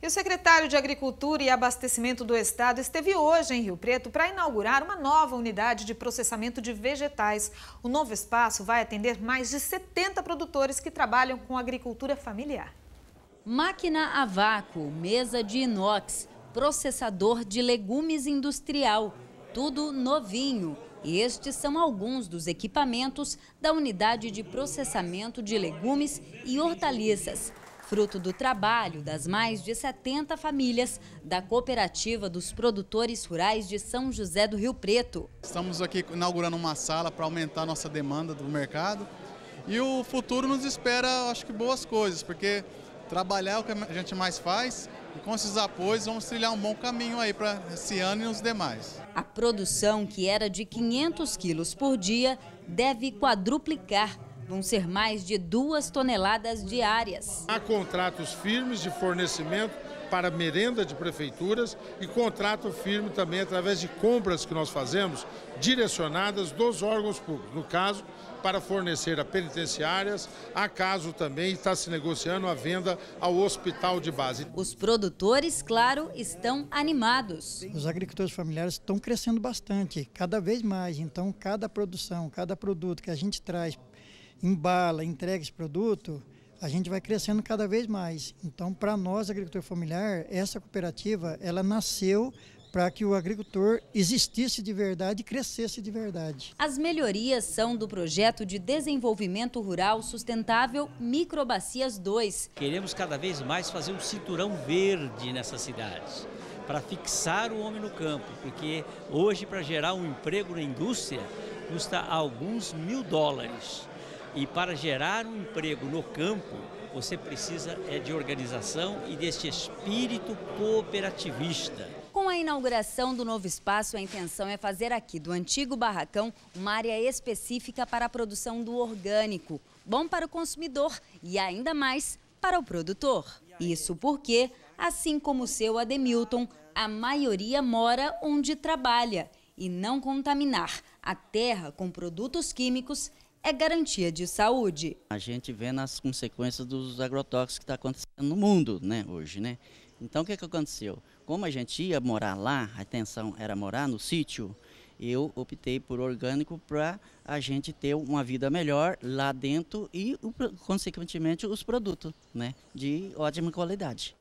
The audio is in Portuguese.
E o secretário de Agricultura e Abastecimento do Estado esteve hoje em Rio Preto para inaugurar uma nova unidade de processamento de vegetais. O novo espaço vai atender mais de 70 produtores que trabalham com agricultura familiar. Máquina a vácuo, mesa de inox, processador de legumes industrial, tudo novinho. Estes são alguns dos equipamentos da unidade de processamento de legumes e hortaliças. Fruto do trabalho das mais de 70 famílias da Cooperativa dos Produtores Rurais de São José do Rio Preto. Estamos aqui inaugurando uma sala para aumentar a nossa demanda do mercado e o futuro nos espera, acho que, boas coisas, porque trabalhar é o que a gente mais faz e com esses apoios vamos trilhar um bom caminho aí para esse ano e os demais. A produção, que era de 500 quilos por dia, deve quadruplicar. Vão ser mais de 2 toneladas diárias. Há contratos firmes de fornecimento para merenda de prefeituras e contrato firme também através de compras que nós fazemos direcionadas dos órgãos públicos. No caso, para fornecer a penitenciárias, há caso também está se negociando a venda ao hospital de base. Os produtores, claro, estão animados. Os agricultores familiares estão crescendo bastante, cada vez mais. Então, cada produção, cada produto que a gente traz, embala, entrega esse produto, a gente vai crescendo cada vez mais. Então, para nós, agricultor familiar, essa cooperativa, ela nasceu para que o agricultor existisse de verdade e crescesse de verdade. As melhorias são do projeto de desenvolvimento rural sustentável Microbacias 2. Queremos cada vez mais fazer um cinturão verde nessas cidades, para fixar o homem no campo, porque hoje, para gerar um emprego na indústria, custa alguns $1000. E para gerar um emprego no campo, você precisa de organização e deste espírito cooperativista. Com a inauguração do novo espaço, a intenção é fazer aqui do antigo barracão uma área específica para a produção do orgânico, bom para o consumidor e ainda mais para o produtor. Isso porque, assim como o seu Ademilton, a maioria mora onde trabalha e não contaminar a terra com produtos químicos é garantia de saúde. A gente vê nas consequências dos agrotóxicos que está acontecendo no mundo, né, hoje, né? Então, o que aconteceu? Como a gente ia morar lá, a intenção era morar no sítio, eu optei por orgânico para a gente ter uma vida melhor lá dentro e, consequentemente, os produtos, né, de ótima qualidade.